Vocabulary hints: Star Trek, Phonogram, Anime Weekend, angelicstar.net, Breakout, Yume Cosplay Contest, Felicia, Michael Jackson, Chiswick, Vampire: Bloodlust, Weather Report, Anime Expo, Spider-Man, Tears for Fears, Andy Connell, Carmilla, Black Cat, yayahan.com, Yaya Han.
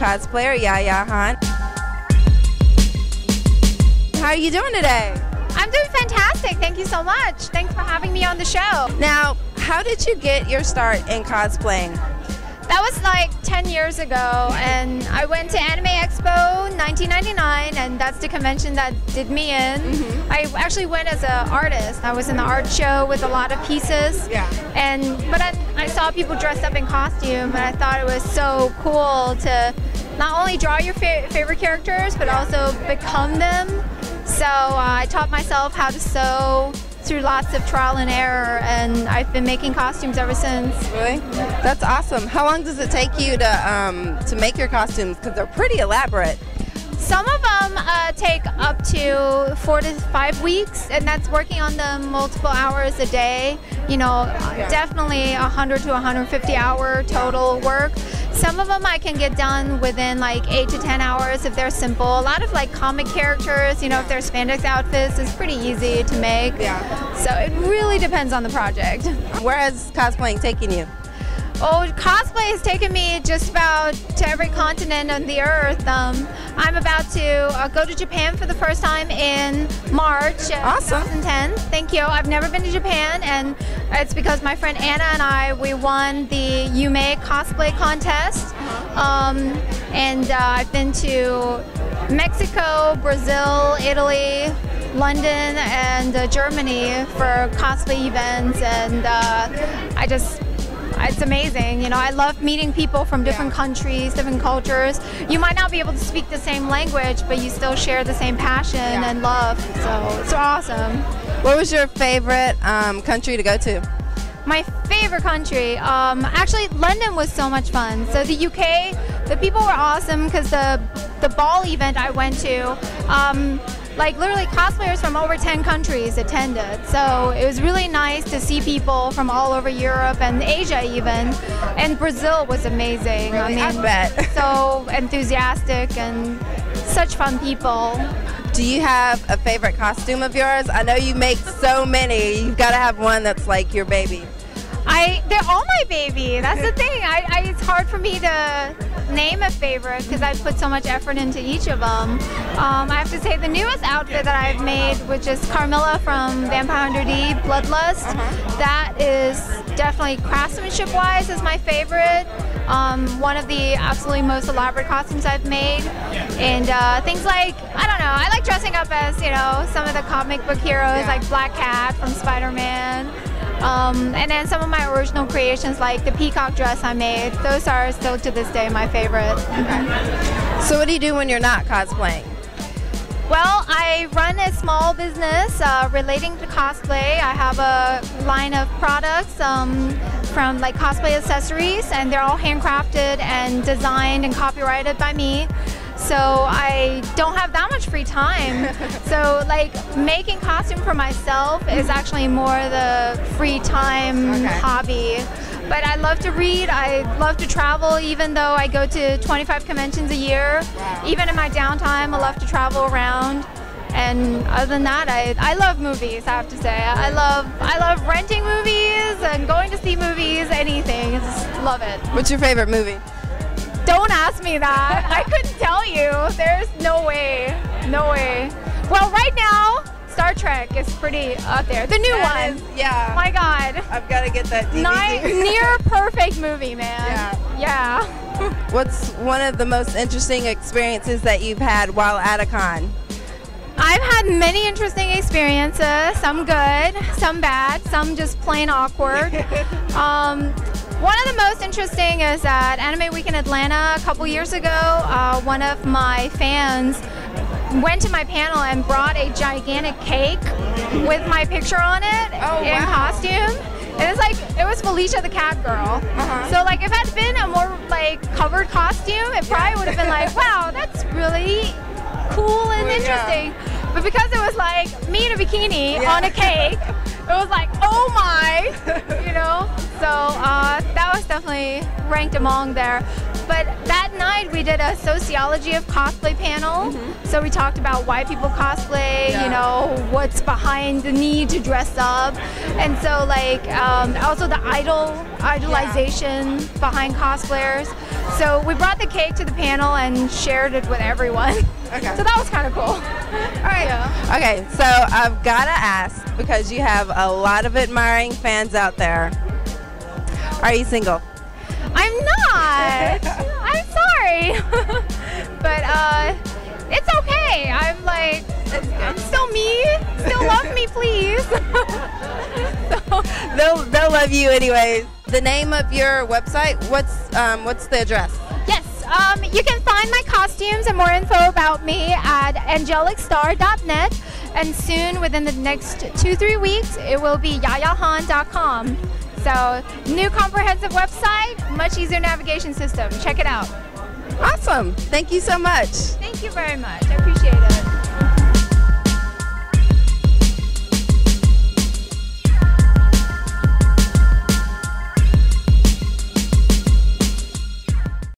cosplayer Yaya Han. How are you doing today? I'm doing fantastic. Thank you so much. Thanks for having me on the show. Now, how did you get your start in cosplaying? That was like 10 years ago, and I went to Anime Expo 1999, and that's the convention that did me in. Mm-hmm. I actually went as an artist. I was in the art show with a lot of pieces, yeah. but I saw people dressed up in costume, and I thought it was so cool to not only draw your favorite characters, but also become them. So I taught myself how to sew through lots of trial and error, and I've been making costumes ever since. Really? That's awesome. How long does it take you to make your costumes? Because they're pretty elaborate. Some of them take up to 4 to 5 weeks, and that's working on them multiple hours a day. You know, definitely 100 to 150 hour total work. Some of them I can get done within like 8 to 10 hours if they're simple. A lot of like comic characters, you know, if they're spandex outfits, it's pretty easy to make. Yeah. So it really depends on the project. Where has cosplaying taken you? Oh, cosplay has taken me just about to every continent on the earth. I'm about to go to Japan for the first time in March. Awesome. 2010. Thank you. I've never been to Japan, and it's because my friend Anna and I, we won the Yume Cosplay Contest. And I've been to Mexico, Brazil, Italy, London, and Germany for cosplay events, and it's amazing, you know. I love meeting people from different countries, different cultures. You might not be able to speak the same language, but you still share the same passion and love, so it's awesome. What was your favorite country to go to? My favorite country? Actually, London was so much fun. So the UK, the people were awesome, because the ball event I went to, like literally cosplayers from over 10 countries attended, so it was really nice to see people from all over Europe and Asia even, and Brazil was amazing. Really? I mean, I bet. So enthusiastic and such fun people. Do you have a favorite costume of yours? I know you make so many, you've got to have one that's like your baby. They're all my baby, that's the thing. It's hard for me to name a favorite because I put so much effort into each of them. I have to say the newest outfit that I've made, which is Carmilla from Vampire: Bloodlust, that is definitely craftsmanship-wise is my favorite. One of the absolutely most elaborate costumes I've made, and things like, I don't know, I like dressing up as, you know, some of the comic book heroes like Black Cat from Spider-Man. And then some of my original creations, like the peacock dress I made, those are still to this day my favorite. Okay. So what do you do when you're not cosplaying? Well, I run a small business relating to cosplay. I have a line of products from like cosplay accessories, and they're all handcrafted and designed and copyrighted by me. So I don't have that much free time. So like making costume for myself is actually more the free time hobby. But I love to read, I love to travel, even though I go to 25 conventions a year. Wow. Even in my downtime, I love to travel around. And other than that, I love movies, I have to say. I love renting movies and going to see movies, anything. I just love it. What's your favorite movie? Don't ask me that. I couldn't tell you. There's no way. No way. Well, right now, Star Trek is pretty up there. The new one. Is, yeah. My God. I've got to get that DVD. Near perfect movie, man. Yeah. Yeah. What's one of the most interesting experiences that you've had while at a con? I've had many interesting experiences. Some good, some bad, some just plain awkward. One of the most interesting is at Anime Weekend Atlanta a couple years ago, one of my fans went to my panel and brought a gigantic cake with my picture on it in costume. And it's like, it was Felicia the cat girl. So like if it had been a more like covered costume, it probably would have been like, wow, that's really cool and interesting. Yeah. But because it was like me in a bikini on a cake, it was like, oh my, you know? So that was definitely ranked among there. But that night we did a sociology of cosplay panel. Mm-hmm. So we talked about why people cosplay, you know, what's behind the need to dress up. And so like also the idolization behind cosplayers. So we brought the cake to the panel and shared it with everyone. Okay. So that was kind of cool. All right. Yeah. Okay, so I've got to ask, because you have a lot of admiring fans out there. Are you single? I'm not. I'm sorry. But it's okay. I'm like, I'm still me. Still love me, please. So. They'll love you anyways. The name of your website, what's the address? Yes. You can find my costumes and more info about me at angelicstar.net, and soon, within the next 2-3 weeks, it will be yayahan.com. So, new comprehensive website, much easier navigation system. Check it out. Awesome. Thank you so much. Thank you very much. I appreciate it.